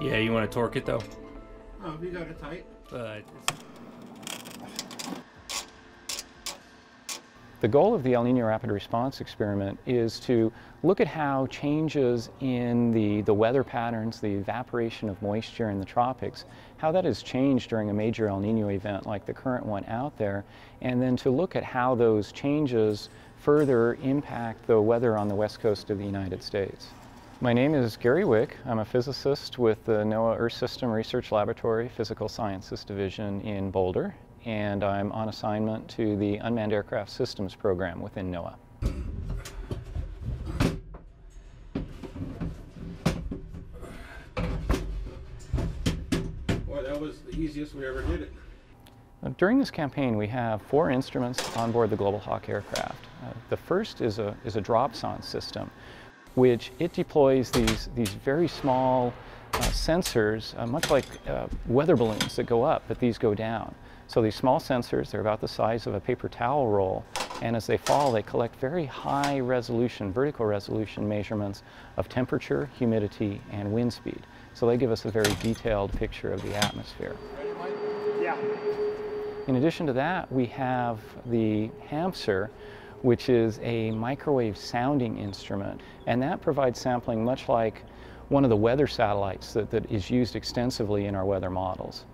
Yeah, you want to torque it though? Oh, we got it tight. The goal of the El Nino Rapid Response Experiment is to look at how changes in the weather patterns, the evaporation of moisture in the tropics, how that has changed during a major El Nino event like the current one out there, and then to look at how those changes further impact the weather on the west coast of the United States. My name is Gary Wick. I'm a physicist with the NOAA Earth System Research Laboratory Physical Sciences Division in Boulder, and I'm on assignment to the Unmanned Aircraft Systems program within NOAA. Boy, that was the easiest we ever did it. During this campaign, we have four instruments on board the Global Hawk aircraft. The first is a drop sond system, which it deploys these very small sensors, much like weather balloons that go up, but these go down. So these small sensors, they're about the size of a paper towel roll, and as they fall, they collect very high resolution, vertical resolution measurements of temperature, humidity, and wind speed. So they give us a very detailed picture of the atmosphere. Yeah. In addition to that, we have the Hamster, which is a microwave sounding instrument, and that provides sampling much like one of the weather satellites that is used extensively in our weather models.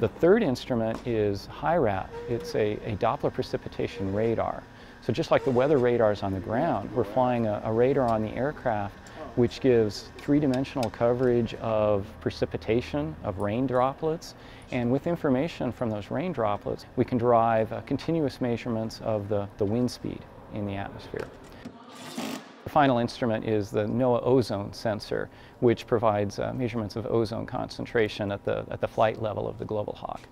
The third instrument is HIRAD. It's a Doppler precipitation radar. So just like the weather radars on the ground, we're flying a radar on the aircraft which gives three-dimensional coverage of precipitation, of rain droplets, and with information from those rain droplets, we can derive continuous measurements of the wind speed in the atmosphere. The final instrument is the NOAA ozone sensor, which provides measurements of ozone concentration at the flight level of the Global Hawk.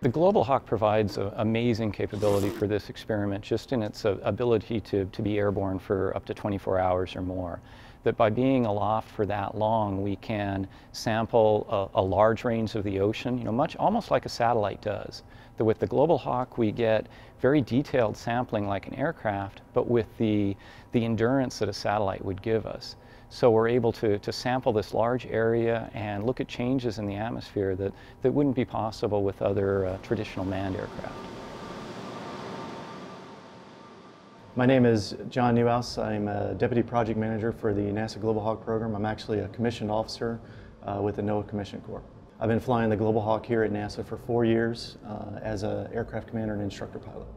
The Global Hawk provides an amazing capability for this experiment just in its ability to be airborne for up to 24 hours or more. That by being aloft for that long, we can sample a large range of the ocean, much almost like a satellite does. That with the Global Hawk, we get very detailed sampling like an aircraft, but with the endurance that a satellite would give us. So we're able to sample this large area and look at changes in the atmosphere that wouldn't be possible with other traditional manned aircraft. My name is John Newhouse. I'm a Deputy Project Manager for the NASA Global Hawk program. I'm actually a commissioned officer with the NOAA Commission Corps. I've been flying the Global Hawk here at NASA for 4 years as an aircraft commander and instructor pilot.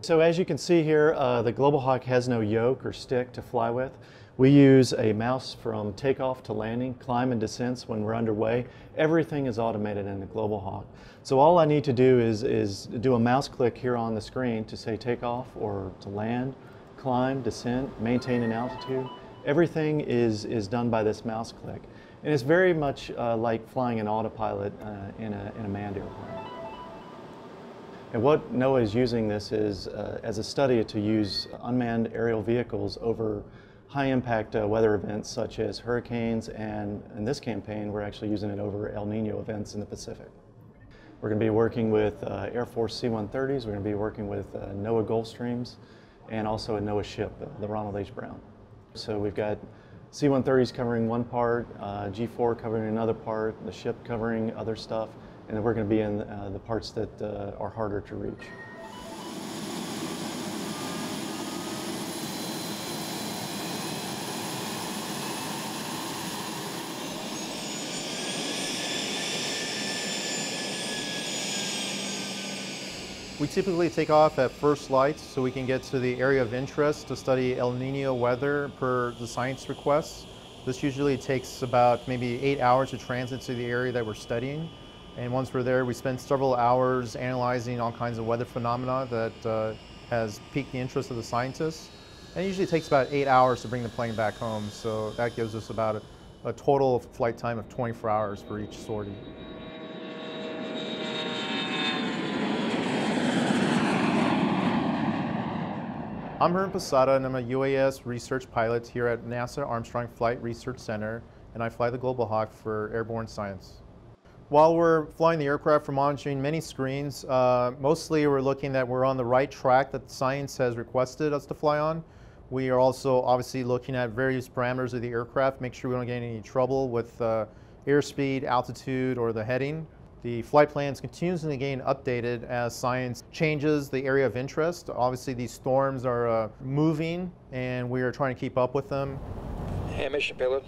So as you can see here, the Global Hawk has no yoke or stick to fly with. We use a mouse from takeoff to landing, climb and descents when we're underway. Everything is automated in the Global Hawk. So all I need to do is do a mouse click here on the screen to say takeoff or to land, climb, descent, maintain an altitude. Everything is done by this mouse click. And it's very much like flying an autopilot in a manned airplane. And what NOAA is using this is as a study to use unmanned aerial vehicles over high-impact weather events such as hurricanes, and in this campaign we're actually using it over El Nino events in the Pacific. We're going to be working with Air Force C-130s, we're going to be working with NOAA Gulfstreams, and also a NOAA ship, the Ronald H. Brown. So we've got C-130s covering one part, G-4 covering another part, the ship covering other stuff, and then we're going to be in the parts that are harder to reach. We typically take off at first light so we can get to the area of interest to study El Nino weather per the science requests. This usually takes about maybe 8 hours to transit to the area that we're studying. And once we're there, we spend several hours analyzing all kinds of weather phenomena that has piqued the interest of the scientists. And it usually takes about 8 hours to bring the plane back home, so that gives us about a total flight time of 24 hours for each sortie. I'm Herman Posada, and I'm a UAS research pilot here at NASA Armstrong Flight Research Center, and I fly the Global Hawk for airborne science. While we're flying the aircraft, we're monitoring many screens. Mostly we're looking that we're on the right track that science has requested us to fly on. We are also obviously looking at various parameters of the aircraft, make sure we don't get any trouble with airspeed, altitude, or the heading. The flight plans continuously getting updated as science changes the area of interest. Obviously these storms are moving and we are trying to keep up with them. Hamish, pilot.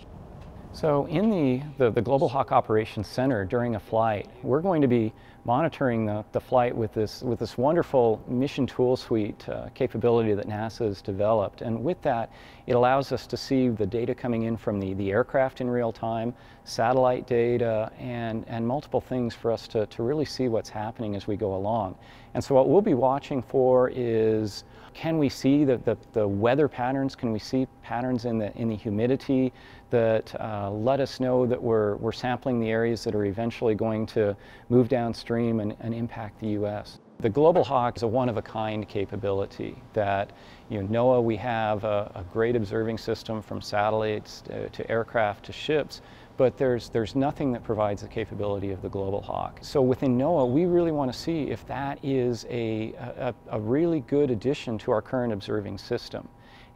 So in the Global Hawk Operations Center during a flight, we're going to be monitoring the flight with this wonderful mission tool suite capability that NASA has developed. And with that, it allows us to see the data coming in from the aircraft in real time, satellite data, and multiple things for us to really see what's happening as we go along. And so what we'll be watching for is, can we see the weather patterns? Can we see patterns in the humidity that let us know that we're sampling the areas that are eventually going to move downstream and impact the U.S.? The Global Hawk is a one-of-a-kind capability that, you know, NOAA, we have a great observing system from satellites to aircraft to ships, but there's nothing that provides the capability of the Global Hawk. So within NOAA, we really want to see if that is a really good addition to our current observing system.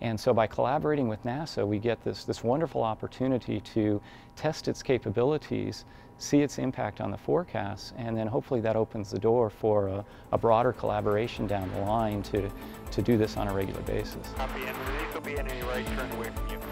And so by collaborating with NASA, we get this wonderful opportunity to test its capabilities, see its impact on the forecasts, and then hopefully that opens the door for a broader collaboration down the line to do this on a regular basis. Copy, and Enrico, be in any right turn away from you.